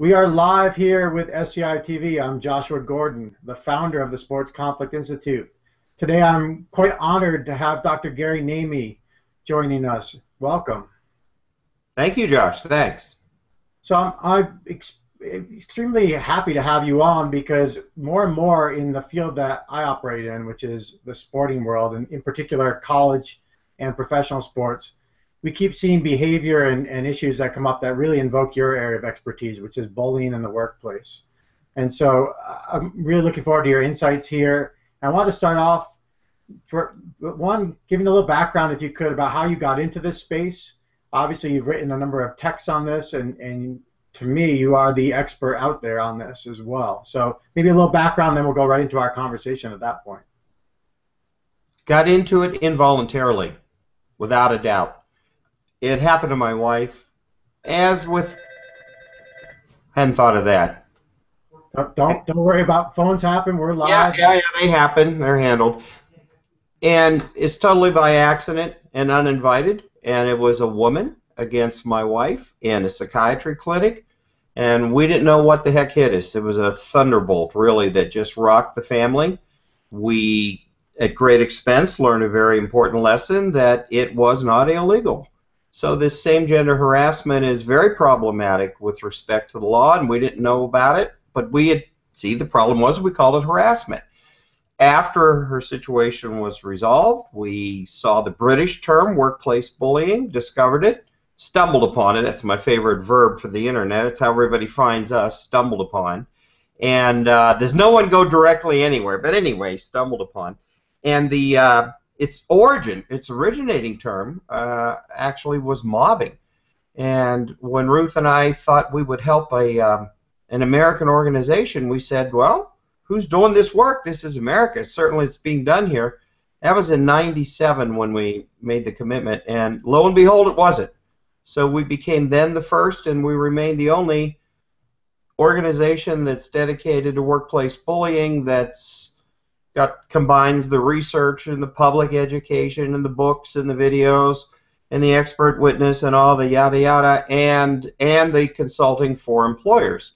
We are live here with SCI TV. I'm Joshua Gordon, the founder of the Sports Conflict Institute. Today I'm quite honored to have Dr. Gary Namie joining us. Welcome. Thank you, Josh. Thanks. So I'm extremely happy to have you on because more and more in the field that I operate in, which is the sporting world, and in particular college and professional sports, we keep seeing behavior and issues that come up that really invoke your area of expertise, which is bullying in the workplace. And so I'm really looking forward to your insights here. I want to start off, for one, giving a little background, if you could, about how you got into this space. Obviously, you've written a number of texts on this, and to me, you are the expert out there on this as well. So maybe a little background, then we'll go right into our conversation at that point. Got into it involuntarily, without a doubt. It happened to my wife, as with... hadn't thought of that. Don't worry about phones happen. We're live. Yeah, they happen. They're handled. And it's totally by accident and uninvited. And it was a woman against my wife in a psychiatry clinic. And we didn't know what the heck hit us. It was a thunderbolt, really, that just rocked the family. We, at great expense, learned a very important lesson that it was not illegal. So this same gender harassment is very problematic with respect to the law, and we didn't know about it, but we had, see, the problem was we called it harassment. After her situation was resolved, we saw the British term workplace bullying, discovered it, stumbled upon it. That's my favorite verb for the internet. It's how everybody finds us, stumbled upon. And does no one go directly anywhere, but anyway, stumbled upon. And the... its originating term, actually was mobbing. And when Ruth and I thought we would help an American organization, we said, well, who's doing this work? This is America. Certainly it's being done here. That was in '97 when we made the commitment, and lo and behold, it wasn't. So we became then the first, and we remain the only organization that's dedicated to workplace bullying that's combines the research and the public education and the books and the videos and the expert witness and all the yada yada and the consulting for employers,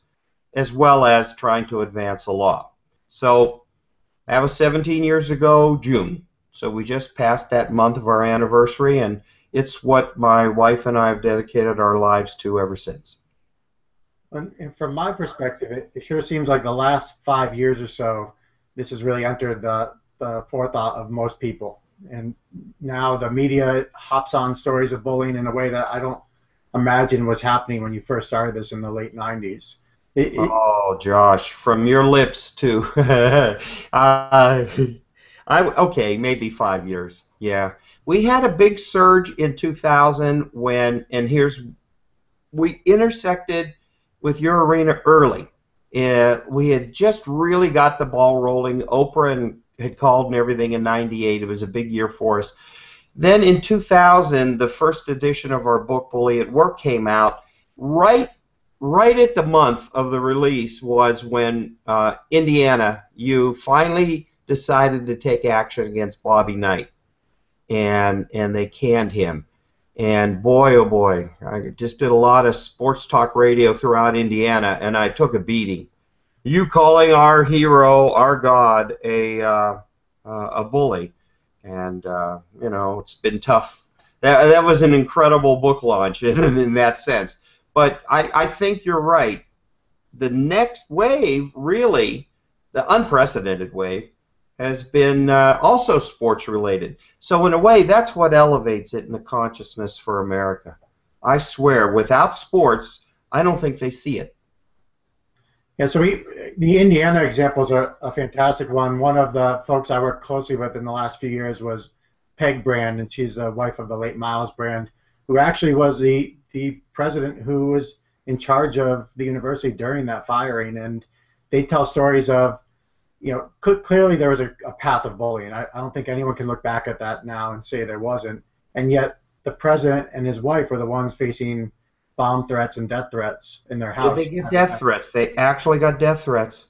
as well as trying to advance the law. So that was 17 years ago, June. So we just passed that month of our anniversary, and it's what my wife and I have dedicated our lives to ever since. And from my perspective, it sure seems like the last 5 years or so this has really entered the forethought of most people. And now the media hops on stories of bullying in a way that I don't imagine was happening when you first started this in the late 90s. Oh, Josh, from your lips to... okay, maybe 5 years, yeah. We had a big surge in 2000 when, and here's... we intersected with your arena early. We had just really got the ball rolling. Oprah had called and everything in '98. It was a big year for us. Then in 2000, the first edition of our book, Bully at Work, came out. Right at the month of the release was when Indiana, you finally decided to take action against Bobby Knight, and they canned him. And boy, oh boy, I just did a lot of sports talk radio throughout Indiana, and I took a beating. You calling our hero, our god, a bully, and you know, it's been tough. That was an incredible book launch in that sense. But I think you're right. The next wave, really, the unprecedented wave, has been also sports-related. So in a way, that's what elevates it in the consciousness for America. I swear, without sports, I don't think they see it. Yeah, so the Indiana example is a fantastic one. One of the folks I worked closely with in the last few years was Peg Brand, and she's the wife of the late Miles Brand, who actually was the president who was in charge of the university during that firing. And they tell stories of, you know, clearly there was a path of bullying. I don't think anyone can look back at that now and say there wasn't. And yet the president and his wife were the ones facing bomb threats and death threats in their house. Did they get death threats? They actually got death threats.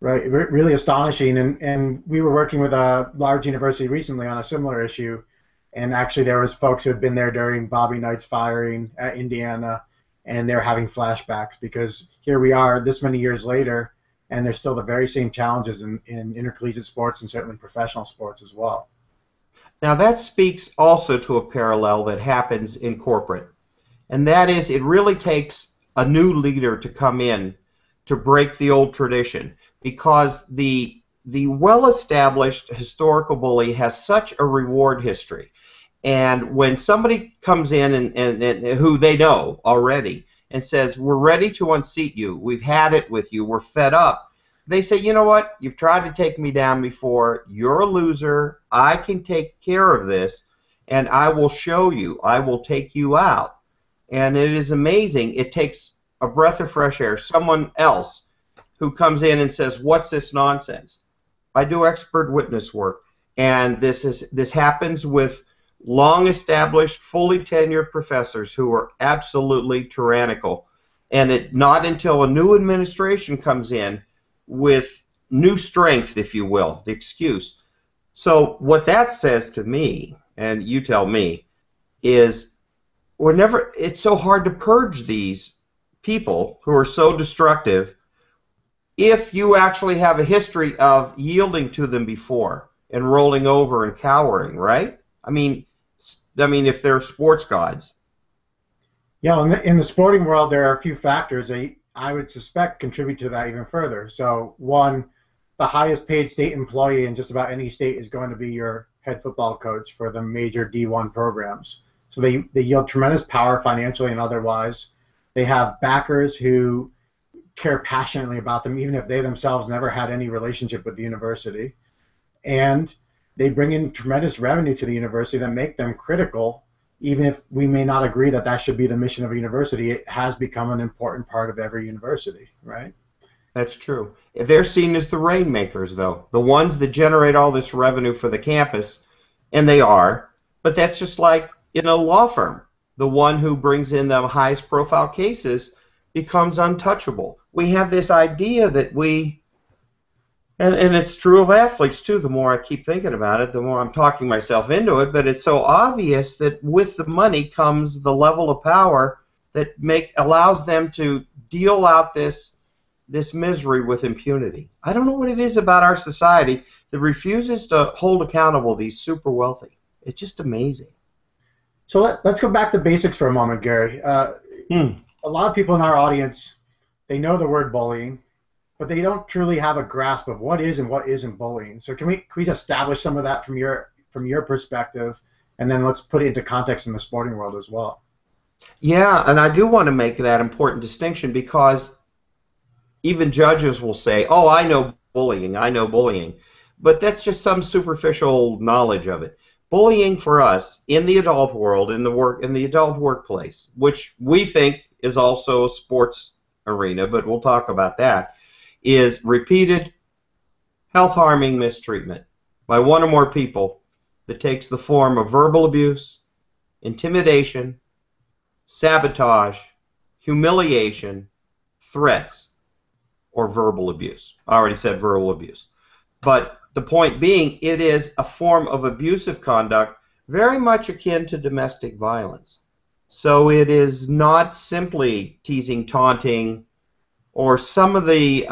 Right. Really astonishing. And we were working with a large university recently on a similar issue. And actually there was folks who had been there during Bobby Knight's firing at Indiana. and they're having flashbacks because here we are this many years later, and there's still the very same challenges in intercollegiate sports and certainly professional sports as well. Now that speaks also to a parallel that happens in corporate, and that is it really takes a new leader to come in to break the old tradition, because the well-established historical bully has such a reward history. And when somebody comes in and who they know already and says, we're ready to unseat you, we've had it with you, we're fed up, they say, you know what, you've tried to take me down before, you're a loser, I can take care of this, and I will show you, I will take you out. And it is amazing, it takes a breath of fresh air, someone else who comes in and says, what's this nonsense? I do expert witness work, and this happens with long-established, fully tenured professors who are absolutely tyrannical, and it not until a new administration comes in with new strength, if you will, the excuse. So what that says to me, and you tell me, is we're never. It's so hard to purge these people who are so destructive if you actually have a history of yielding to them before and rolling over and cowering, right? I mean, if they're sports gods. Yeah, in the sporting world, there are a few factors that I would suspect contribute to that even further. So, one, the highest paid state employee in just about any state is going to be your head football coach for the major D1 programs. So they yield tremendous power financially and otherwise. They have backers who care passionately about them, even if they themselves never had any relationship with the university. And they bring in tremendous revenue to the university that make them critical, even if we may not agree that that should be the mission of a university. It has become an important part of every university, right? That's true. They're seen as the rainmakers, though, the ones that generate all this revenue for the campus, and they are, but that's just like in a law firm. The one who brings in the highest profile cases becomes untouchable. We have this idea that we, and it's true of athletes too, the more I keep thinking about it, the more I'm talking myself into it, but it's so obvious that with the money comes the level of power that allows them to deal out this misery with impunity. I don't know what it is about our society that refuses to hold accountable these super wealthy. It's just amazing. So let's go back to basics for a moment, Gary. A lot of people in our audience, they know the word bullying, but they don't truly have a grasp of what is and what isn't bullying. So can we establish some of that from your perspective, and then let's put it into context in the sporting world as well. Yeah, and I do want to make that important distinction, because even judges will say, oh, I know bullying. But that's just some superficial knowledge of it. Bullying for us in the adult world, in the adult workplace, which we think is also a sports arena, but we'll talk about that, is repeated health-harming mistreatment by one or more people that takes the form of verbal abuse, intimidation, sabotage, humiliation, threats, or verbal abuse. I already said verbal abuse. But the point being, it is a form of abusive conduct very much akin to domestic violence. So it is not simply teasing, taunting, or some of the,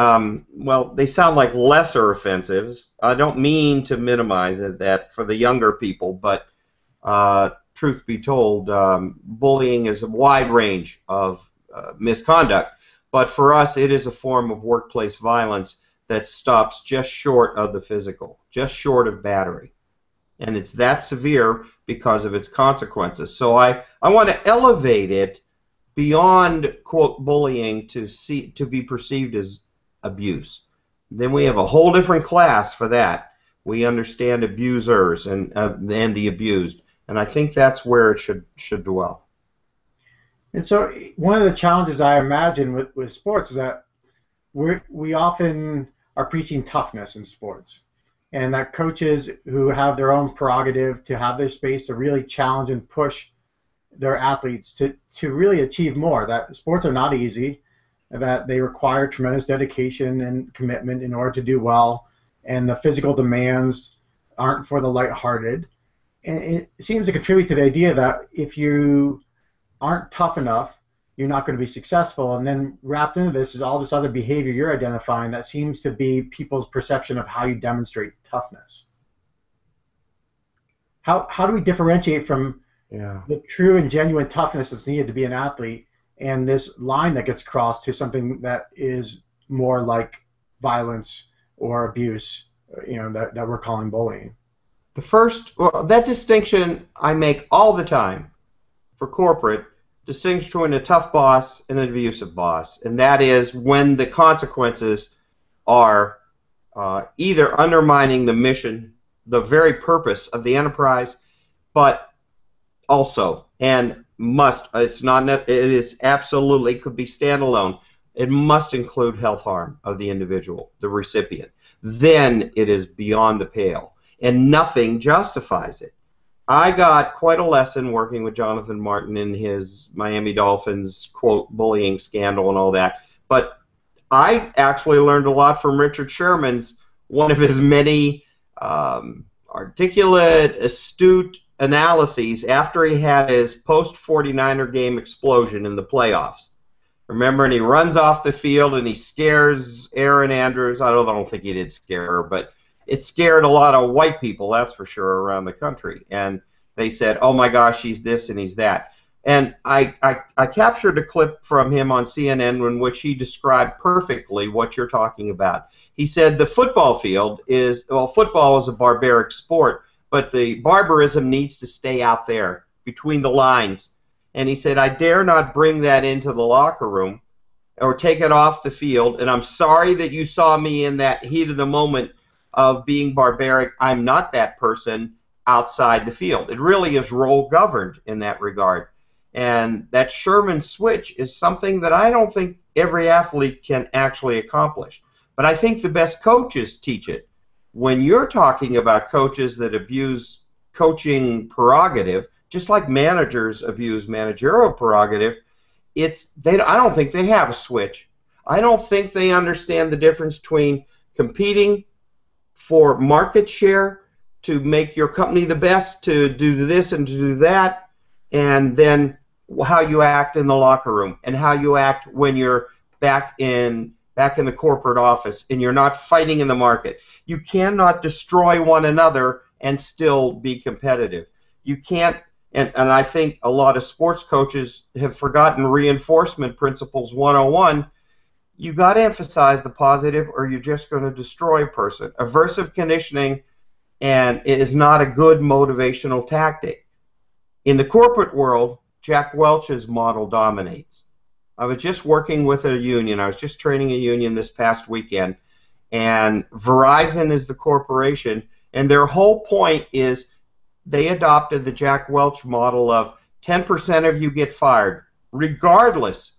well, they sound like lesser offensives. I don't mean to minimize that for the younger people, but truth be told, bullying is a wide range of misconduct. But for us, it is a form of workplace violence that stops just short of the physical, just short of battery. And it's that severe because of its consequences. So I want to elevate it beyond, quote, bullying to be perceived as abuse. Then we have a whole different class for that. We understand abusers and the abused. And I think that's where it should dwell. And so one of the challenges I imagine with sports is that we often are preaching toughness in sports, and that coaches who have their own prerogative to have their space to really challenge and push their athletes to really achieve more, that sports are not easy, that they require tremendous dedication and commitment in order to do well, and the physical demands aren't for the lighthearted. And it seems to contribute to the idea that if you aren't tough enough, you're not going to be successful. And then wrapped into this is all this other behavior you're identifying that seems to be people's perception of how you demonstrate toughness. How do we differentiate from the true and genuine toughness that's needed to be an athlete and this line that gets crossed to something that is more like violence or abuse, you know, that we're calling bullying? The first, well, that distinction I make all the time for corporate, distinction between a tough boss and an abusive boss, and that is when the consequences are either undermining the mission, the very purpose of the enterprise, but also and must, it's not, it is absolutely, could be standalone, it must include health harm of the individual, the recipient. Then it is beyond the pale, and nothing justifies it. I got quite a lesson working with Jonathan Martin in his Miami Dolphins, quote, bullying scandal and all that. But I actually learned a lot from Richard Sherman's, one of his many articulate, astute analyses after he had his post-49er game explosion in the playoffs. Remember, and he runs off the field and he scares Aaron Andrews. I don't think he did scare her, but it scared a lot of white people, that's for sure, around the country. And they said, oh my gosh, he's this and he's that. And I captured a clip from him on CNN in which he described perfectly what you're talking about. He said the football field is, well, football is a barbaric sport, but the barbarism needs to stay out there between the lines. And he said, I dare not bring that into the locker room or take it off the field. And I'm sorry that you saw me in that heat of the moment of being barbaric. I'm not that person outside the field. It really is role governed in that regard. And that Sherman switch is something that I don't think every athlete can actually accomplish. But I think the best coaches teach it. When you're talking about coaches that abuse coaching prerogative, just like managers abuse managerial prerogative, I don't think they have a switch. I don't think they understand the difference between competing for market share, to make your company the best, to do this and to do that, and then how you act in the locker room and how you act when you're back in the corporate office and you're not fighting in the market. You cannot destroy one another and still be competitive. You can't, and I think a lot of sports coaches have forgotten reinforcement principles 101. You got to emphasize the positive, or you're just going to destroy a person. Aversive conditioning and it is not a good motivational tactic. In the corporate world, Jack Welch's model dominates. I was just working with a union. I was just training a union this past weekend, and Verizon is the corporation, and their whole point is they adopted the Jack Welch model of 10% of you get fired, regardless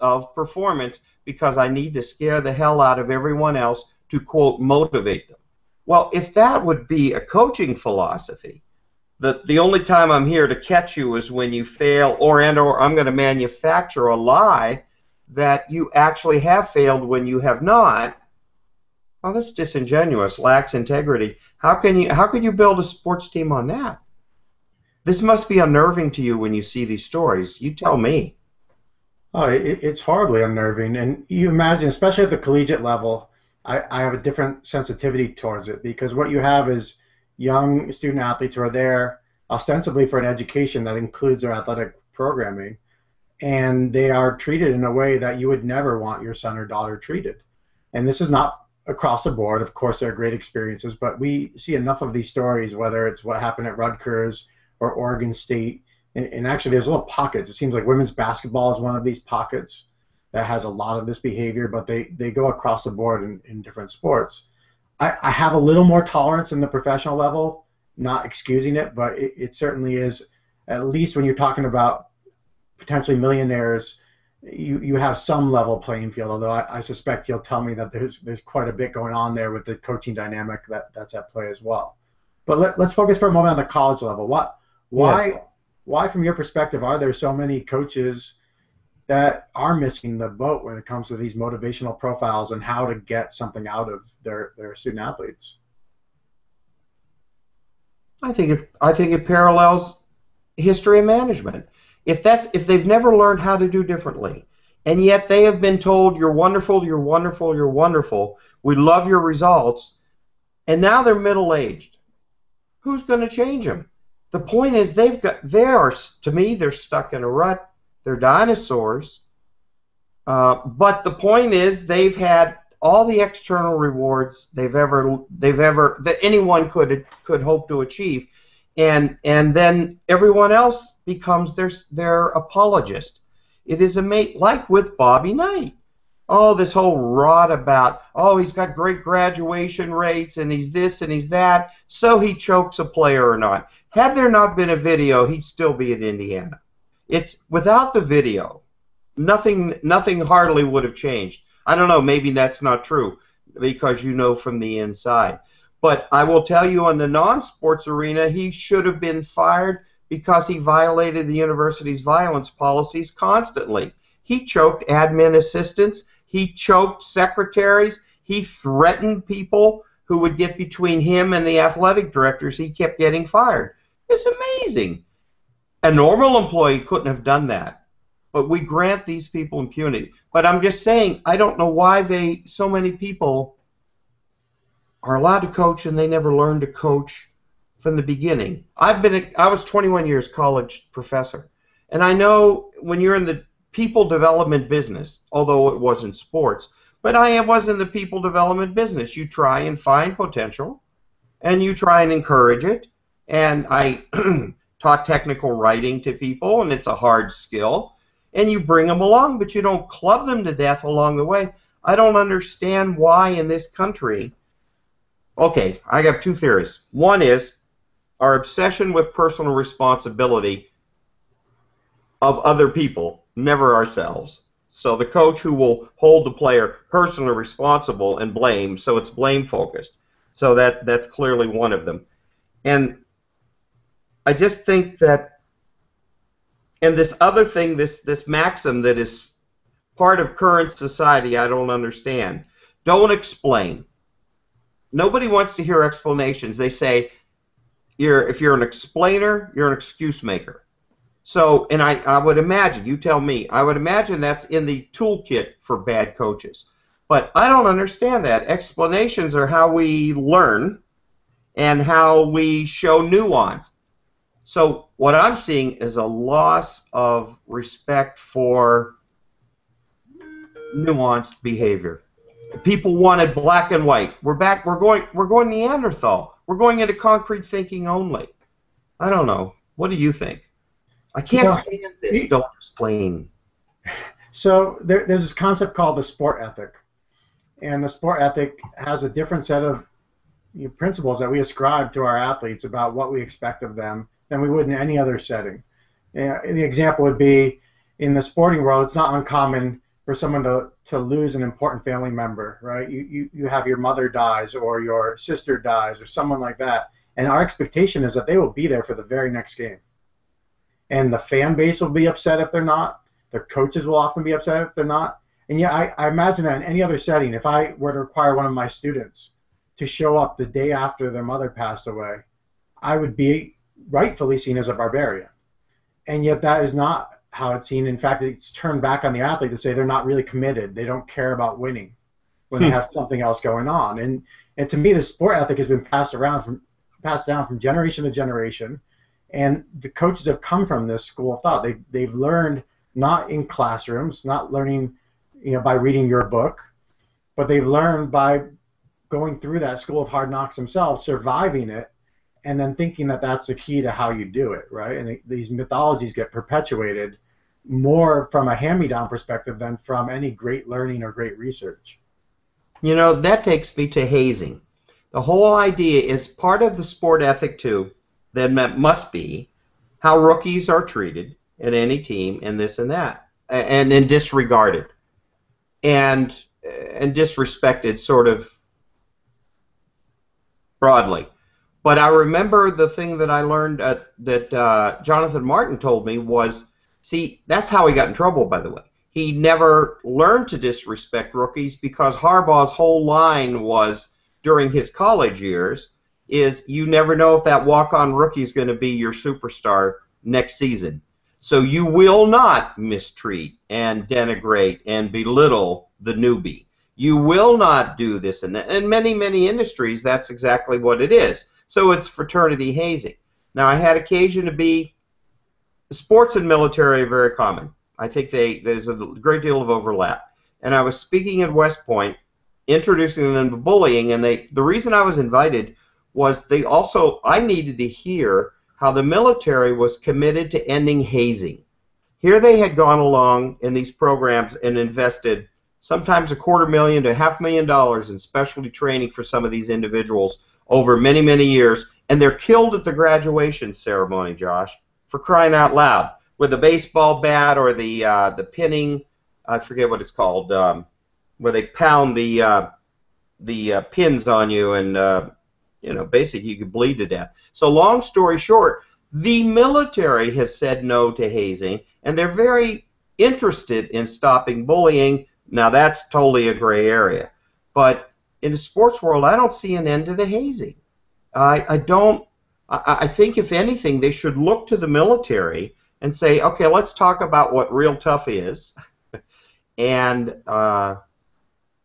of performance, because I need to scare the hell out of everyone else to, quote, motivate them. Well, if that would be a coaching philosophy, the only time I'm here to catch you is when you fail, or I'm going to manufacture a lie that you actually have failed when you have not, well, that's disingenuous, lacks integrity. How can you build a sports team on that? This must be unnerving to you when you see these stories. You tell me. Oh, it's horribly unnerving, and you imagine, especially at the collegiate level, I have a different sensitivity towards it, because what you have is young student athletes who are there ostensibly for an education that includes their athletic programming, and they are treated in a way that you would never want your son or daughter treated. And this is not across the board. Of course, there are great experiences, but we see enough of these stories, whether it's what happened at Rutgers or Oregon State. And actually, there's little pockets. It seems like women's basketball is one of these pockets that has a lot of this behavior, but they go across the board in different sports. I have a little more tolerance in the professional level, not excusing it, but it certainly is, at least when you're talking about potentially millionaires, you have some level playing field, although I suspect you'll tell me that there's quite a bit going on there with the coaching dynamic that's at play as well. But let's focus for a moment on the college level. Why? Yes. Why, from your perspective, are there so many coaches that are missing the boat when it comes to these motivational profiles and how to get something out of their student athletes? I think it parallels history of management. If they've never learned how to do differently, and yet they have been told, you're wonderful, you're wonderful, you're wonderful, we love your results, and now they're middle-aged, who's going to change them? The point is, to me, they're stuck in a rut. They're dinosaurs. But the point is, they've had all the external rewards that anyone could hope to achieve, and then everyone else becomes their apologist. It is like with Bobby Knight. Oh, this whole rot about, oh, he's got great graduation rates and he's this and he's that, so he chokes a player or not. Had there not been a video, he'd still be at Indiana. It's without the video, nothing hardly would have changed. I don't know, maybe that's not true, because you know from the inside. But I will tell you, on the non-sports arena, he should have been fired because he violated the university's violence policies constantly. He choked admin assistants. He choked secretaries. He threatened people who would get between him and the athletic directors. He kept getting fired. It's amazing. A normal employee couldn't have done that. But we grant these people impunity. But I'm just saying, I don't know why so many people are allowed to coach and they never learn to coach from the beginning. I was 21 years college professor, and I know when you're in the people development business, although it wasn't sports, but I was in the people development business. You try and find potential, and you try and encourage it. And I taught technical writing to people, and it's a hard skill. And you bring them along, but you don't club them to death along the way. I don't understand why in this country. Okay, I have two theories. One is our obsession with personal responsibility of other people, never ourselves. So the coach who will hold the player personally responsible and blame, so it's blame focused. So that's clearly one of them. And I just think that, and this other thing, this maxim that is part of current society, I don't understand. Don't explain. Nobody wants to hear explanations. They say, if you're an explainer, you're an excuse maker. So, and I would imagine, you tell me, I would imagine that's in the toolkit for bad coaches. But I don't understand that. Explanations are how we learn and how we show nuance. So what I'm seeing is a loss of respect for nuanced behavior. People wanted black and white. We're back. We're going Neanderthal. We're going into concrete thinking only. I don't know. What do you think? I can't stand this. Don't explain. So there's this concept called the sport ethic, and the sport ethic has a different set of principles that we ascribe to our athletes about what we expect of them than we would in any other setting. The example would be, in the sporting world, it's not uncommon for someone to lose an important family member, right? You have your mother dies, or your sister dies, or someone like that, and our expectation is that they will be there for the very next game. And the fan base will be upset if they're not. Their coaches will often be upset if they're not. And yeah, I imagine that in any other setting, if I were to require one of my students to show up the day after their mother passed away, I would be rightfully seen as a barbarian. And yet that is not how it's seen. In fact, it's turned back on the athlete to say they're not really committed. They don't care about winning when they have something else going on. And to me, the sport ethic has been passed down from generation to generation. And the coaches have come from this school of thought. They've learned not in classrooms, not learning by reading your book, but they've learned by going through that school of hard knocks themselves, surviving it, and then thinking that that's the key to how you do it, right? And these mythologies get perpetuated more from a hand-me-down perspective than from any great learning or great research. You know, that takes me to hazing. The whole idea is part of the sport ethic, too, then that must be how rookies are treated at any team and this and that, and disregarded and disrespected sort of broadly. But I remember the thing that I learned that Jonathan Martin told me was, see, that's how he got in trouble, by the way. He never learned to disrespect rookies because Harbaugh's whole line was, during his college years, is you never know if that walk-on rookie is going to be your superstar next season. So you will not mistreat and denigrate and belittle the newbie. You will not do this and that. In many, many industries, that's exactly what it is. So it's fraternity hazing. Now, I had occasion to be, sports and military are very common. I think there's a great deal of overlap. And I was speaking at West Point, introducing them to bullying, and the reason I was invited was I needed to hear how the military was committed to ending hazing. Here they had gone along in these programs and invested sometimes $250,000 to $500,000 in specialty training for some of these individuals over many, many years, and they're killed at the graduation ceremony, Josh, for crying out loud, with a baseball bat or the pinning, I forget what it's called, where they pound the pins on you and you know, basically you could bleed to death. So long story short, the military has said no to hazing, and they're very interested in stopping bullying. Now that's totally a gray area, but in the sports world, I don't see an end to the hazing. I think if anything, they should look to the military and say, okay, let's talk about what real tough is. And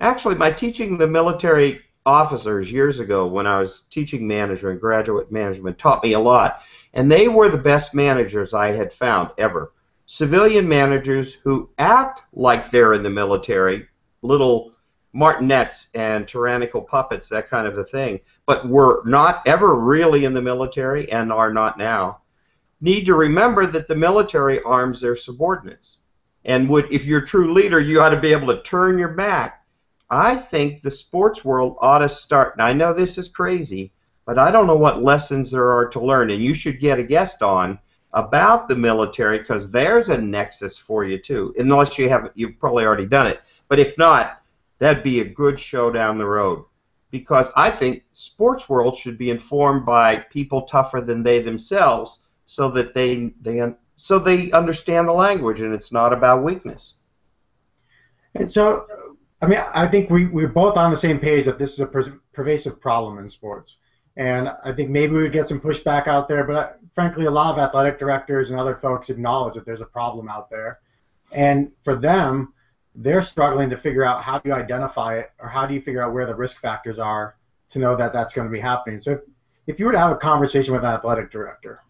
actually, by teaching the military officers years ago when I was teaching management, graduate management taught me a lot, and they were the best managers I had found ever. Civilian managers who act like they're in the military, little martinettes and tyrannical puppets, that kind of a thing, but were not ever really in the military and are not now, need to remember that the military arms their subordinates. And if you're a true leader, you ought to be able to turn your back. I think the sports world ought to start, and I know this is crazy, but I don't know what lessons there are to learn, and you should get a guest on about the military, because there's a nexus for you too, unless you haven't, you've probably already done it. But if not, that'd be a good show down the road, because I think sports world should be informed by people tougher than they themselves, so that they understand the language, and it's not about weakness. And so, I mean, I think we're both on the same page that this is a pervasive problem in sports. And I think maybe we would get some pushback out there, but frankly, a lot of athletic directors and other folks acknowledge that there's a problem out there. And for them, they're struggling to figure out how do you identify it, or how do you figure out where the risk factors are to know that that's going to be happening. So if you were to have a conversation with an athletic director,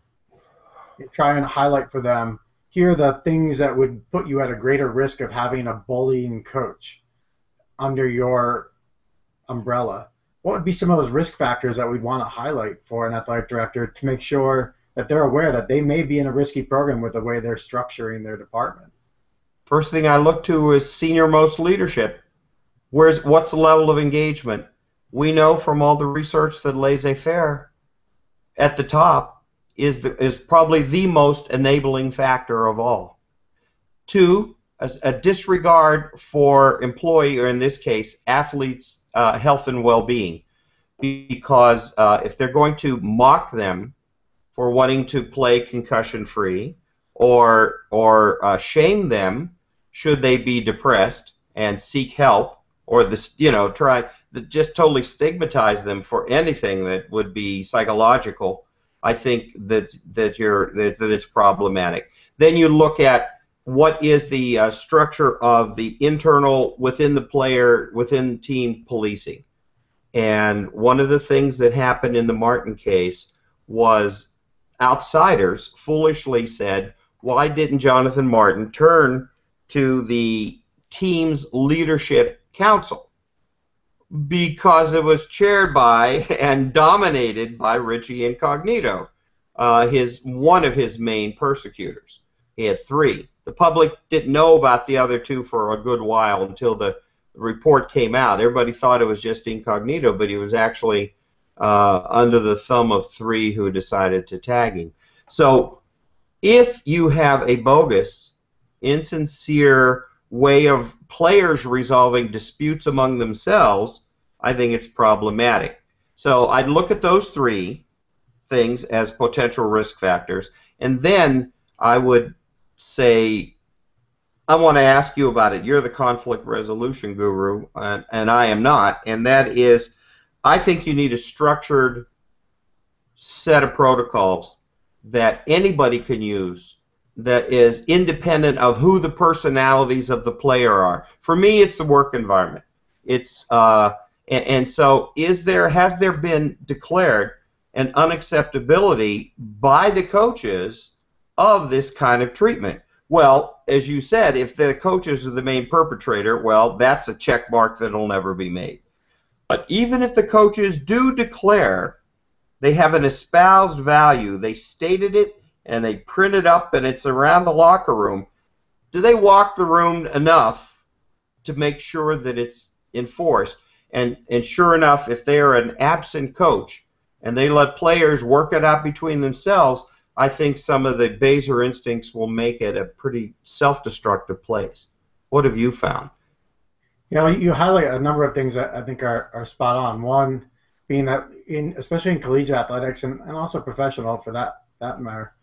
try and highlight for them, here are the things that would put you at a greater risk of having a bullying coach under your umbrella. What would be some of those risk factors that we'd want to highlight for an athletic director to make sure that they're aware that they may be in a risky program with the way they're structuring their department? First thing I look to is senior-most leadership. What's the level of engagement? We know from all the research that laissez-faire at the top is probably the most enabling factor of all. Two, a disregard for employee, or in this case, athletes' health and well-being, because if they're going to mock them for wanting to play concussion-free, or shame them should they be depressed and seek help, or just totally stigmatize them for anything that would be psychological, I think that it's problematic. Then you look at what is the structure of the internal, within the player, within team policing. And one of the things that happened in the Martin case was outsiders foolishly said, why didn't Jonathan Martin turn to the team's leadership council? Because it was chaired by and dominated by Richie Incognito, one of his main persecutors. He had three. The public didn't know about the other two for a good while until the report came out. Everybody thought it was just Incognito, but he was actually under the thumb of three who decided to tag him. So if you have a bogus, insincere way of players resolving disputes among themselves, I think it's problematic. So I'd look at those three things as potential risk factors, and then I would say, I want to ask you about it. You're the conflict resolution guru, and I am not. And that is, I think you need a structured set of protocols that anybody can use that is independent of who the personalities of the player are. For me, it's the work environment. It's and so has there been declared an unacceptability by the coaches of this kind of treatment? Well, as you said, if the coaches are the main perpetrator, well, that's a check mark that'll never be made. But even if the coaches do declare, they have an espoused value, they stated it and they print it up and it's around the locker room, do they walk the room enough to make sure that it's enforced? And sure enough, if they are an absent coach and they let players work it out between themselves, I think some of the baser instincts will make it a pretty self-destructive place. What have you found? You know, you highlight a number of things that I think are spot on. One being that, especially in collegiate athletics and also professional for that matter,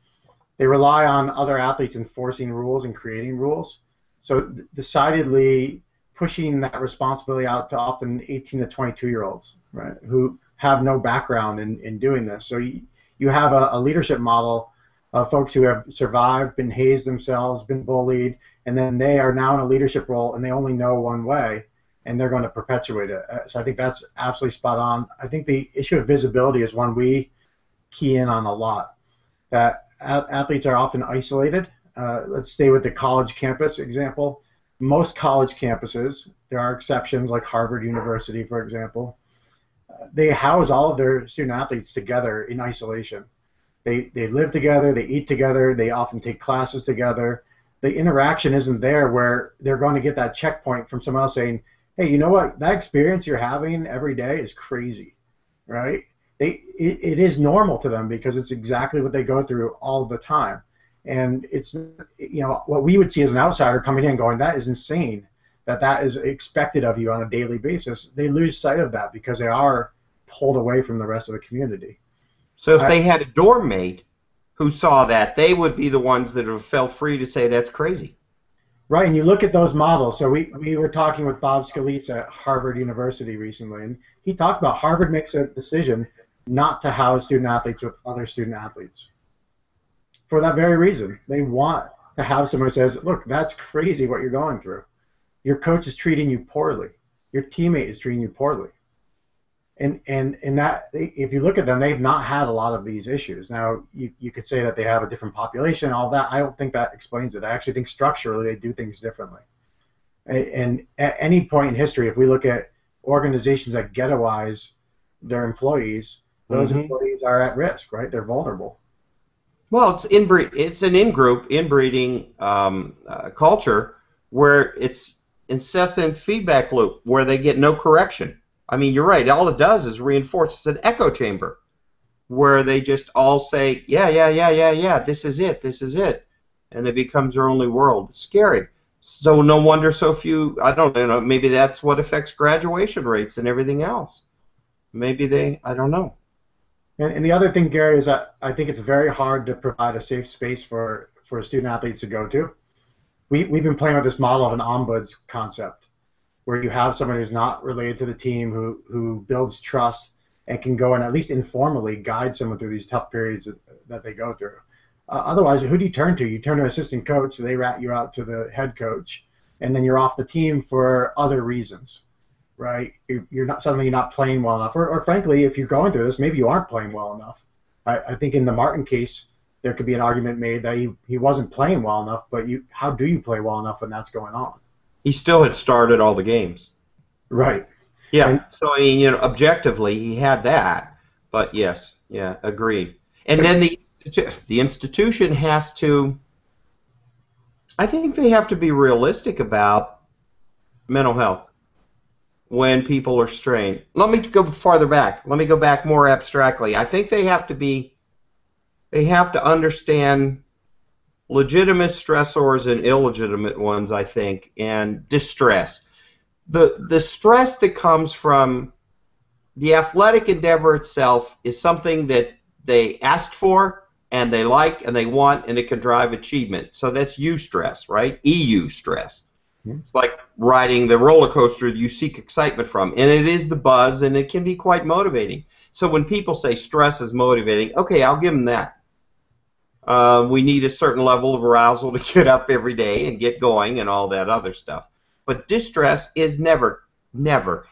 they rely on other athletes enforcing rules and creating rules. So decidedly pushing that responsibility out to often 18 to 22-year-olds, right, who have no background in doing this. So you have a leadership model of folks who have survived, been hazed themselves, been bullied, and then they are now in a leadership role and they only know one way and they're going to perpetuate it. So I think that's absolutely spot on. I think the issue of visibility is one we key in on a lot, that athletes are often isolated. Let's stay with the college campus example. Most college campuses, there are exceptions like Harvard University, for example, they house all of their student athletes together in isolation. They live together, they eat together, they often take classes together. The interaction isn't there where they're going to get that checkpoint from someone else saying, hey, you know what, that experience you're having every day is crazy, right? It is normal to them because it's exactly what they go through all the time. And it's, you know, what we would see as an outsider coming in going, that is insane, that is expected of you on a daily basis. They lose sight of that because they are pulled away from the rest of the community. So if they had a dorm mate who saw that, they would be the ones that felt free to say that's crazy. Right, and you look at those models. So we were talking with Bob Scalise at Harvard University recently, and he talked about Harvard makes a decision not to house student-athletes with other student-athletes for that very reason. They want to have someone who says, look, that's crazy what you're going through. Your coach is treating you poorly. Your teammate is treating you poorly. And that, if you look at them, they've not had a lot of these issues. Now, you could say that they have a different population and all that. I don't think that explains it. I actually think structurally they do things differently. And at any point in history, if we look at organizations that ghettoize their employees, those employees are at risk, right? They're vulnerable. Well, it's an in-group, inbreeding culture where it's incessant feedback loop where they get no correction. I mean, you're right. All it does is reinforce. It's an echo chamber where they just all say, yeah, this is it. And it becomes their only world. It's scary. So no wonder so few, I don't know, maybe that's what affects graduation rates and everything else. Maybe they, I don't know. And the other thing, Gary, is that I think it's very hard to provide a safe space for student-athletes to go to. We've been playing with this model of an ombuds concept, where you have someone who's not related to the team who builds trust and can go and at least informally guide someone through these tough periods that they go through. Otherwise, who do you turn to? You turn to an assistant coach, they rat you out to the head coach, and then you're off the team for other reasons, right? You're not playing well enough. Or frankly, if you're going through this, maybe you aren't playing well enough. I think in the Martin case, there could be an argument made that he wasn't playing well enough, but how do you play well enough when that's going on? He still had started all the games. Right. Yeah. And so, I mean, you know, objectively, he had that. But yes, yeah, agreed. And then the institution has to. I think they have to be realistic about mental health when people are strained. Let me go farther back. Let me go back more abstractly. I think they have to be. They have to understand legitimate stressors and illegitimate ones, I think, and distress. The stress that comes from the athletic endeavor itself is something that they ask for and they like and they want, and it can drive achievement. So that's U stress, right? EU stress. Yeah. It's like riding the roller coaster you seek excitement from, and it is the buzz, and it can be quite motivating. So when people say stress is motivating, okay, I'll give them that. We need a certain level of arousal to get up every day and get going and all that other stuff. But distress is never,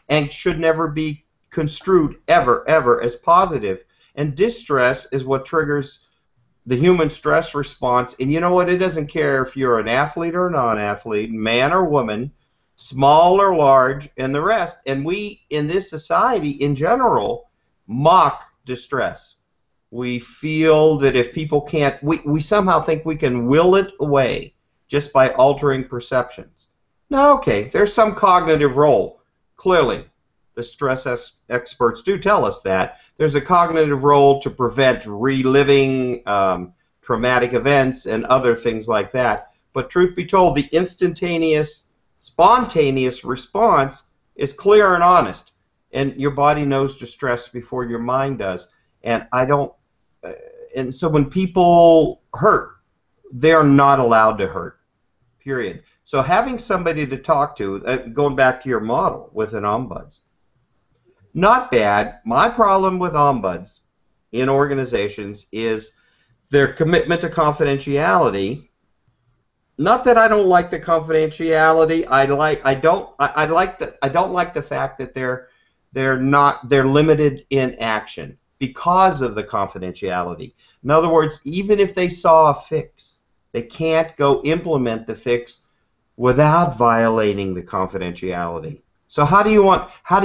and should never be construed ever as positive. And distress is what triggers the human stress response. And you know what? It doesn't care if you're an athlete or non-athlete, man or woman, small or large, and the rest. And we, in this society in general, mock distress. We feel that if people can't, we somehow think we can will it away just by altering perceptions. Now, okay, there's some cognitive role, clearly. The stress experts do tell us that. There's a cognitive role to prevent reliving traumatic events and other things like that. But truth be told, the instantaneous, spontaneous response is clear and honest. And your body knows distress before your mind does. And I don't, and so when people hurt, they're not allowed to hurt, period. So having somebody to talk to, going back to your model with an ombuds, not bad. My problem with ombuds in organizations is their commitment to confidentiality. Not that I don't like the confidentiality. I don't like the fact that they're limited in action because of the confidentiality. In other words, even if they saw a fix, they can't go implement the fix without violating the confidentiality. So how do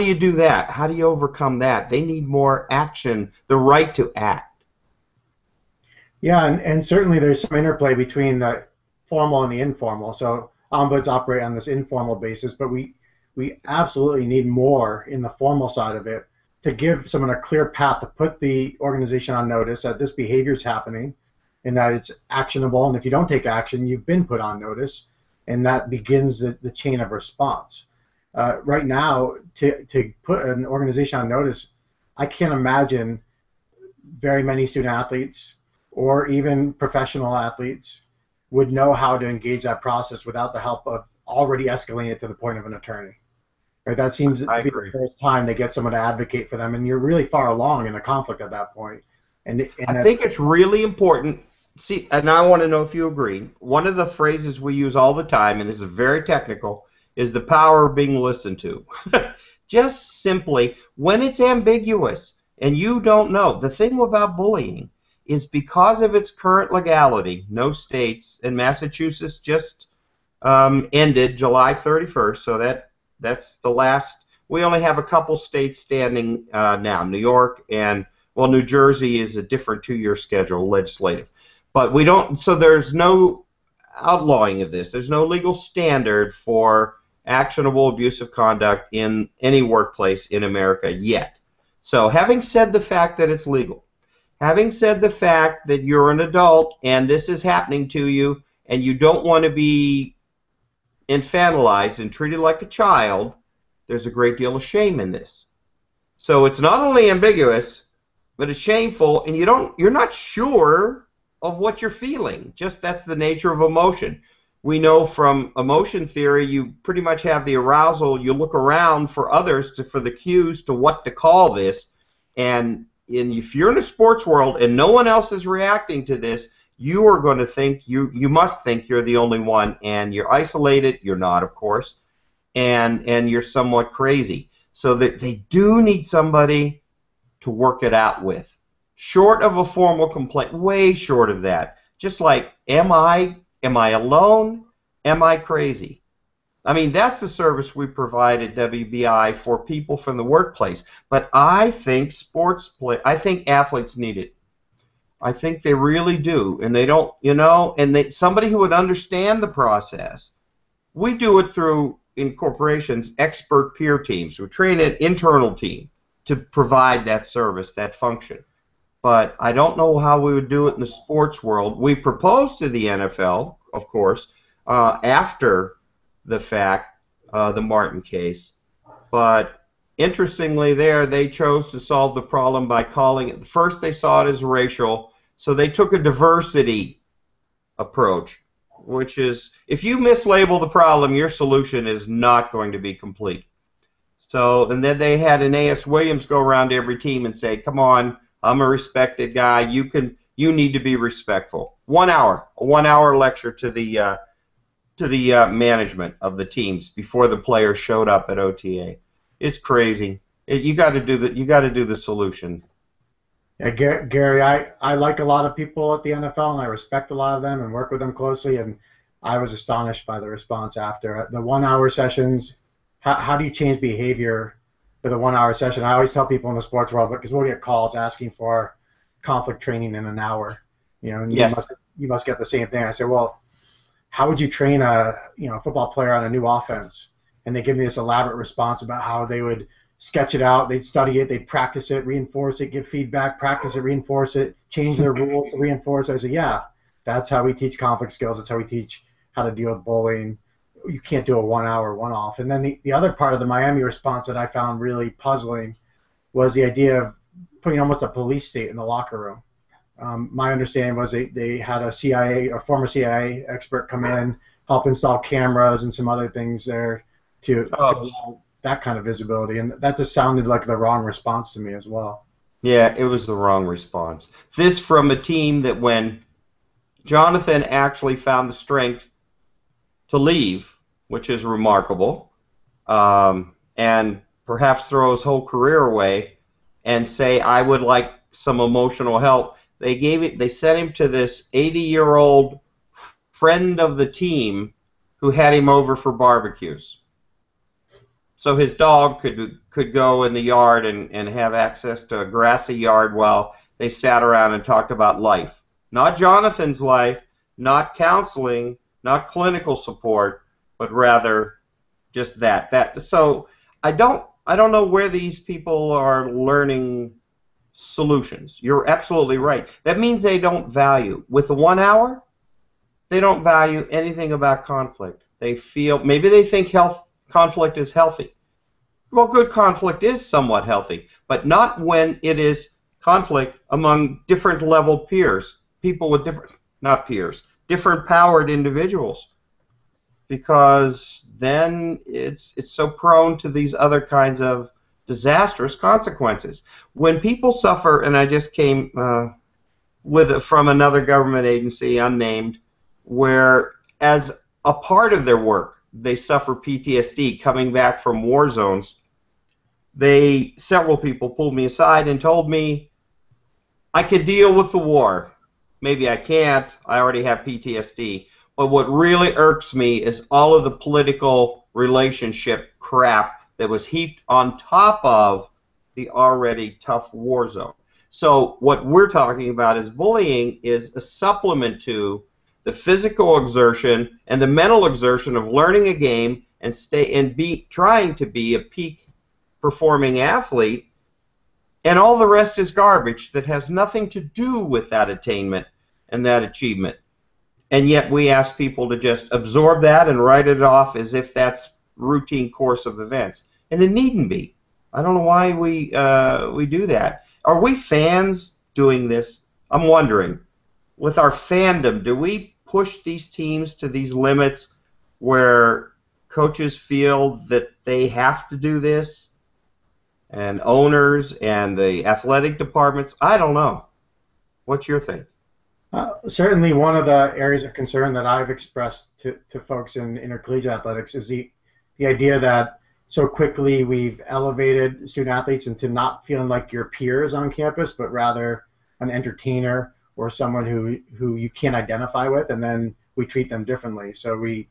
you do that? How do you overcome that? They need more action, the right to act. Yeah, and certainly there's some interplay between the formal and the informal. So ombuds operate on this informal basis, but we absolutely need more in the formal side of it to give someone a clear path to put the organization on notice that this behavior is happening and that it's actionable, and if you don't take action, you've been put on notice. And that begins the chain of response. Right now, to put an organization on notice, I can't imagine very many student athletes or even professional athletes would know how to engage that process without the help of already escalating it to the point of an attorney. Right? That seems to be the first time they get someone to advocate for them, and you're really far along in a conflict at that point. And I think it's really important. See, and I want to know if you agree. One of the phrases we use all the time, and this is very technical, is the power of being listened to. Just simply, when it's ambiguous and you don't know, the thing about bullying is because of its current legality, no states, and Massachusetts just ended July 31st, so that's the last. We only have a couple states standing now, New York and, well, New Jersey is a different two-year schedule, legislative. But we don't, so there's no outlawing of this. There's no legal standard for actionable abusive conduct in any workplace in America yet. So having said the fact that it's legal, having said the fact that you're an adult and this is happening to you and you don't want to be infantilized and treated like a child, there's a great deal of shame in this. So it's not only ambiguous, but it's shameful, and you're not sure of what you're feeling. Just that's the nature of emotion. We know from emotion theory you pretty much have the arousal. You look around for others for the cues to what to call this, and if you're in a sports world and no one else is reacting to this, you are going to think you must think you're the only one, and you're isolated. You're not, of course, and you're somewhat crazy. So that they do need somebody to work it out with. Short of a formal complaint, way short of that. Just like, am I alone? Am I crazy? I mean, that's the service we provide at WBI for people from the workplace. But I think I think athletes need it. I think they really do, and they don't, and somebody who would understand the process. We do it through, in corporations, expert peer teams. We train an internal team to provide that service, that function. But I don't know how we would do it in the sports world. We proposed to the NFL, of course, after the fact, the Martin case. But interestingly there, they chose to solve the problem by calling it. First, they saw it as racial, so they took a diversity approach, which is if you mislabel the problem, your solution is not going to be complete. So, and then they had Anais Williams go around to every team and say, come on, I'm a respected guy. You can You need to be respectful. 1 hour, a 1 hour lecture to the management of the teams before the players showed up at OTA. It's crazy. You got to do the solution. Yeah, Gary, I like a lot of people at the NFL, and I respect a lot of them and work with them closely. And I was astonished by the response after the 1 hour sessions. How do you change behavior for the 1 hour session? I always tell people in the sports world, because we'll get calls asking for conflict training in an hour. You know, and yes, you must get the same thing. I say, well, how would you train a football player on a new offense? And they give me this elaborate response about how they would sketch it out, they'd study it, they'd practice it, reinforce it, give feedback, practice it, reinforce it, change their rules to reinforce it. I said, yeah, that's how we teach conflict skills. That's how we teach how to deal with bullying. You can't do a 1 hour one-off. And then the other part of the Miami response that I found really puzzling was the idea of putting almost a police state in the locker room. My understanding was they had a former CIA expert come in, help install cameras and some other things there to that kind of visibility, and that just sounded like the wrong response to me as well. Yeah, it was the wrong response. This from a team that when Jonathan actually found the strength to leave, which is remarkable, and perhaps throw his whole career away and say, I would like some emotional help, they sent him to this 80-year-old friend of the team who had him over for barbecues. So his dog could go in the yard and have access to a grassy yard while they sat around and talked about life. Not Jonathan's life, not counseling, not clinical support, but rather just that. So I don't know where these people are learning solutions. You're absolutely right. That means they don't value. With the 1 hour, they don't value anything about conflict. They feel, maybe they think conflict is healthy. Well, good conflict is somewhat healthy, but not when it is conflict among different level peers, people with different powered individuals, because then it's so prone to these other kinds of disastrous consequences. When people suffer, and I just came from another government agency, unnamed, where as a part of their work, they suffer PTSD coming back from war zones. Several people pulled me aside and told me, I could deal with the war. Maybe I can't. I already have PTSD. But what really irks me is all of the political relationship crap that was heaped on top of the already tough war zone. So what we're talking about is bullying is a supplement to the physical exertion and the mental exertion of learning a game and trying to be a peak performing athlete, and all the rest is garbage that has nothing to do with that attainment and that achievement. And yet we ask people to just absorb that and write it off as if that's routine course of events, and it needn't be. I don't know why we do that. Are we fans doing this? I'm wondering. With our fandom, do we push these teams to these limits where coaches feel that they have to do this, and owners and the athletic departments? I don't know. What's your thing? Certainly one of the areas of concern that I've expressed to folks in intercollegiate athletics is the idea that so quickly we've elevated student-athletes into not feeling like your peers on campus, but rather an entertainer or someone who you can't identify with, and then we treat them differently. So we've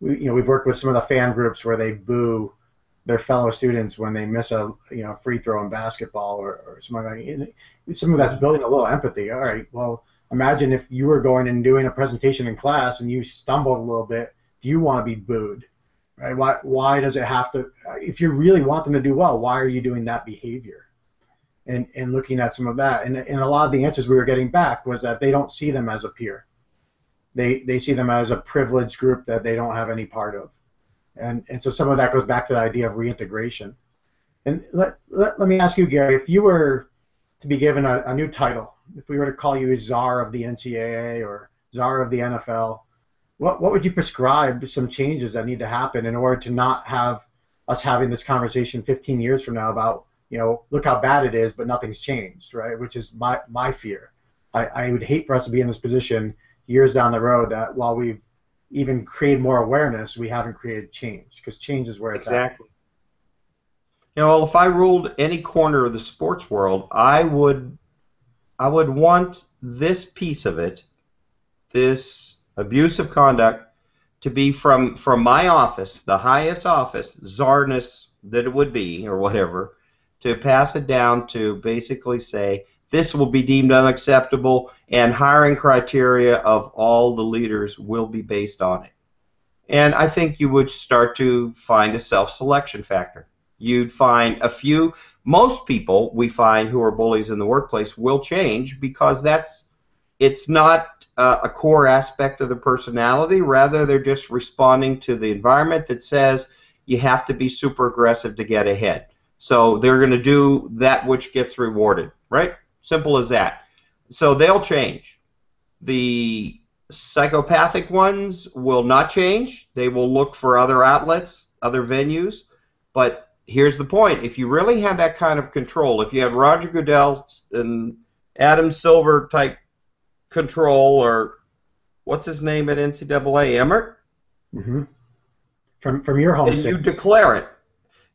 worked with some of the fan groups where they boo their fellow students when they miss a free throw in basketball or something like that. Some of that's building a little empathy. All right, well, imagine if you were going and doing a presentation in class and you stumbled a little bit. Do you want to be booed? Right? Why does it have to? If you really want them to do well, why are you doing that behavior? And looking at some of that. And a lot of the answers we were getting back was that they don't see them as a peer. They see them as a privileged group that they don't have any part of. And so some of that goes back to the idea of reintegration. And let me ask you, Gary, if you were to be given a new title, if we were to call you czar of the NCAA or czar of the NFL, what would you prescribe some changes that need to happen in order to not have us having this conversation 15 years from now about, look how bad it is, but nothing's changed, right? Which is my fear. I would hate for us to be in this position years down the road that while we've even created more awareness, we haven't created change, because change is where it's exactly. at. You know, if I ruled any corner of the sports world, I would want this piece of it, this abusive conduct, to be from my office, the highest office, czarness that it would be, or whatever, to pass it down to basically say, this will be deemed unacceptable, and hiring criteria of all the leaders will be based on it. And I think you would start to find a self-selection factor. You'd find a few, most people we find who are bullies in the workplace will change, because that's, it's not a core aspect of the personality, rather they're just responding to the environment that says you have to be super aggressive to get ahead. So they're going to do that which gets rewarded, right? Simple as that. So they'll change. The psychopathic ones will not change. They will look for other outlets, other venues. But here's the point. If you really have that kind of control, if you have Roger Goodell and Adam Silver type control, or what's his name at NCAA, Emmert? Mm-hmm. From your home. And you declare it.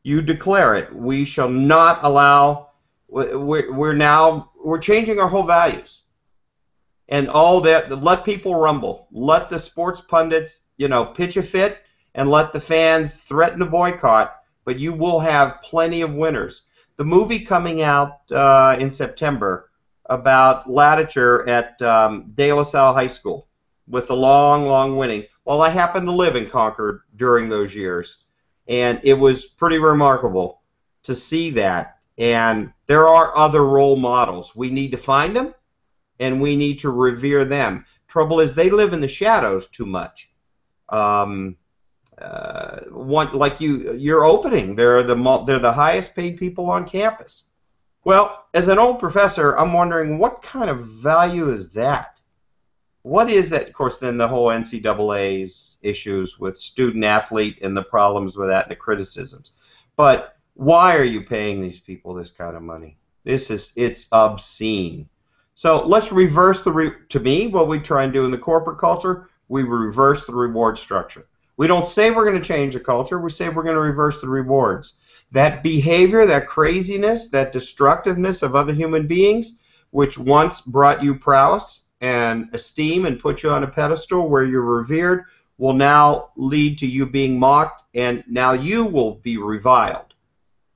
You declare it. We shall not allow... We're changing our whole values, and all that. Let people rumble. Let the sports pundits, you know, pitch a fit, and let the fans threaten to boycott. But you will have plenty of winners. The movie coming out in September about Latimer at De La Salle High School with the long, long winning. Well, I happened to live in Concord during those years, and it was pretty remarkable to see that. And there are other role models. We need to find them, and we need to revere them. Trouble is they live in the shadows too much. Like you're opening, they're the highest paid people on campus. Well, as an old professor, I'm wondering what kind of value is that? What is that? Of course, then the whole NCAA's issues with student athlete and the problems with that and the criticisms. But why are you paying these people this kind of money? It's obscene. So let's reverse to me, what we try and do in the corporate culture, we reverse the reward structure. We don't say we're going to change the culture, we say we're going to reverse the rewards. That behavior, that craziness, that destructiveness of other human beings, which once brought you prowess and esteem and put you on a pedestal where you're revered, will now lead to you being mocked, and now you will be reviled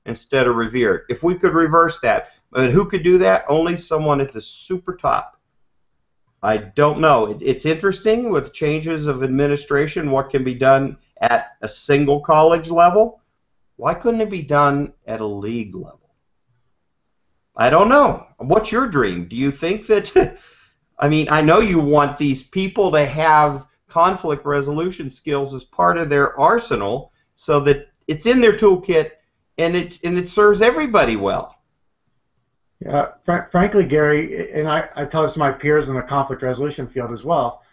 instead of revered. If we could reverse that, and who could do that? Only someone at the super top. I don't know. It's interesting with changes of administration, what can be done at a single college level. Why couldn't it be done at a league level? I don't know. What's your dream? Do you think that, I mean, I know you want these people to have conflict resolution skills as part of their arsenal so that it's in their toolkit, and it serves everybody well. Yeah, frankly, Gary, and I tell this to my peers in the conflict resolution field as well,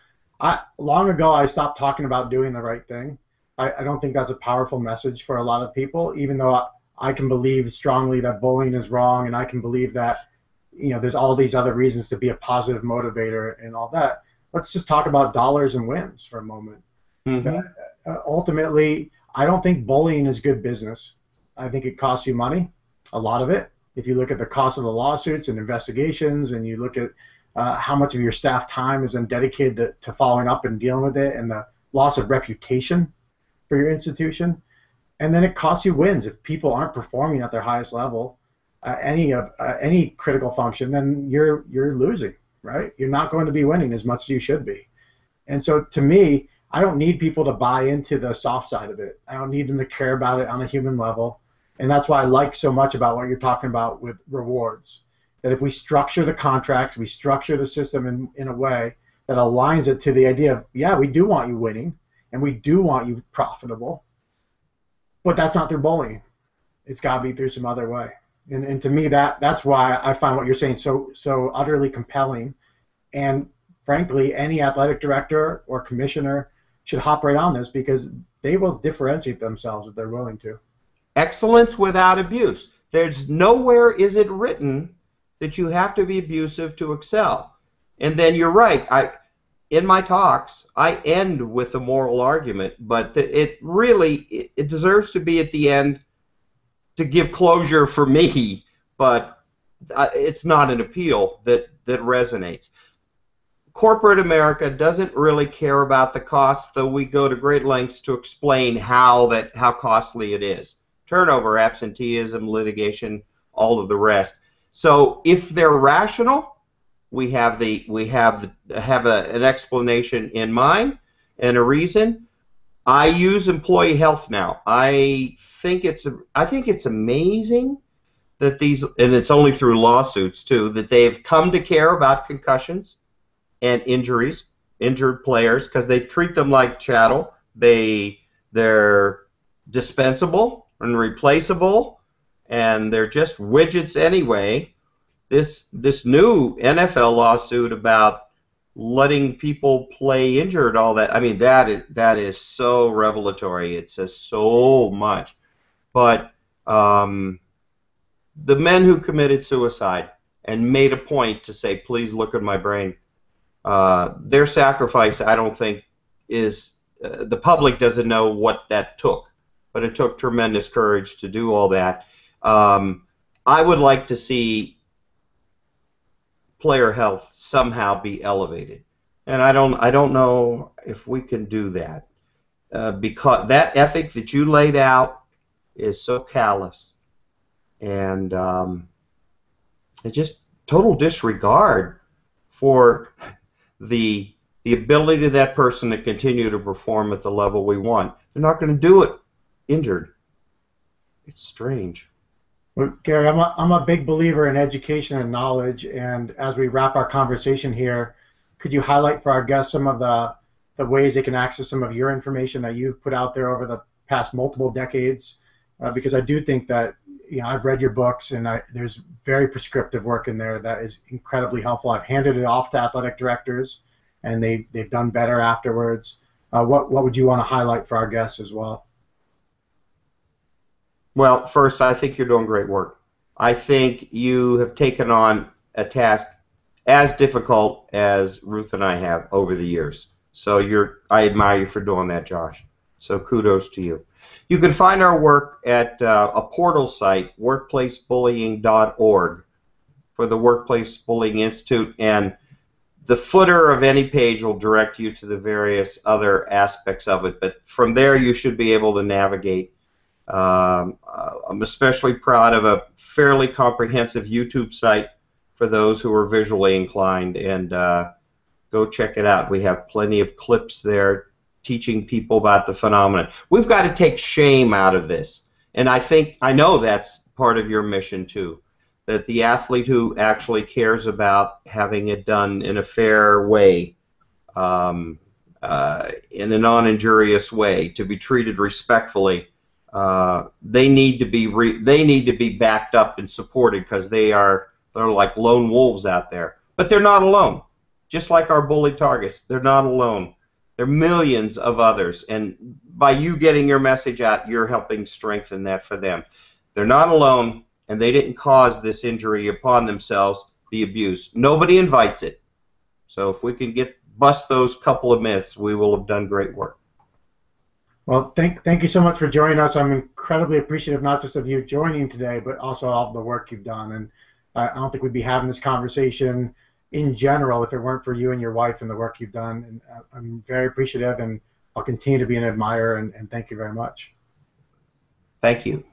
long ago I stopped talking about doing the right thing. I don't think that's a powerful message for a lot of people, even though I can believe strongly that bullying is wrong, and I can believe that, you know, there's all these other reasons to be a positive motivator and all that. Let's just talk about dollars and wins for a moment. Mm-hmm. Ultimately, I don't think bullying is good business. I think it costs you money, a lot of it. If you look at the cost of the lawsuits and investigations, and you look at how much of your staff time is then dedicated to following up and dealing with it, and the loss of reputation for your institution, and then it costs you wins. If people aren't performing at their highest level, any critical function, then you're losing, right? You're not going to be winning as much as you should be. And so to me, I don't need people to buy into the soft side of it. I don't need them to care about it on a human level. And that's why I like so much about what you're talking about with rewards, that if we structure the contracts, we structure the system in a way that aligns it to the idea of, yeah, we do want you winning, and we do want you profitable, but that's not through bullying. It's got to be through some other way. And to me, that's why I find what you're saying so utterly compelling. And frankly, any athletic director or commissioner should hop right on this, because they will differentiate themselves if they're willing to. Excellence without abuse. There's nowhere is it written that you have to be abusive to excel. And then you're right. In my talks, I end with a moral argument, but it really, it deserves to be at the end to give closure for me, but it's not an appeal that resonates. Corporate America doesn't really care about the cost, though we go to great lengths to explain how costly it is. Turnover, absenteeism, litigation, all of the rest. So if they're rational, we have an explanation in mind and a reason. I use employee health now. I think it's amazing that these, and it's only through lawsuits too, that they've come to care about concussions and injuries, injured players, because they treat them like chattel. They're dispensable and replaceable, and they're just widgets anyway. This new NFL lawsuit about letting people play injured, all that, I mean, that is so revelatory. It says so much. But the men who committed suicide and made a point to say, please look at my brain, their sacrifice, I don't think, is, the public doesn't know what that took. But it took tremendous courage to do all that. I would like to see player health somehow be elevated, and I don't know if we can do that, because that ethic that you laid out is so callous, and it's just total disregard for the ability of that person to continue to perform at the level we want. They're not going to do it injured. It's strange. Well, Gary, I'm a big believer in education and knowledge, and as we wrap our conversation here, could you highlight for our guests some of the ways they can access some of your information that you've put out there over the past multiple decades? Because I do think that, you know, I've read your books, and there's very prescriptive work in there that is incredibly helpful. I've handed it off to athletic directors, and they've done better afterwards. What would you want to highlight for our guests as well? Well, first, I think you're doing great work. I think you have taken on a task as difficult as Ruth and I have over the years. So I admire you for doing that, Josh. So kudos to you. You can find our work at a portal site, workplacebullying.org, for the Workplace Bullying Institute, and the footer of any page will direct you to the various other aspects of it. But from there, you should be able to navigate. I'm especially proud of a fairly comprehensive YouTube site for those who are visually inclined, and go check it out. We have plenty of clips there teaching people about the phenomenon. We've got to take shame out of this, and I know that's part of your mission too, that the athlete who actually cares about having it done in a fair way, in a non-injurious way, to be treated respectfully, they need to be backed up and supported, because they're like lone wolves out there. But they're not alone. Just like our bullied targets, they're not alone. There are millions of others, and by you getting your message out, you're helping strengthen that for them. They're not alone, and they didn't cause this injury upon themselves, the abuse. Nobody invites it. So if we can bust those couple of myths, we will have done great work. Well, thank you so much for joining us. I'm incredibly appreciative, not just of you joining today, but also all the work you've done. And I don't think we'd be having this conversation in general if it weren't for you and your wife and the work you've done. And I'm very appreciative, and I'll continue to be an admirer, and thank you very much. Thank you.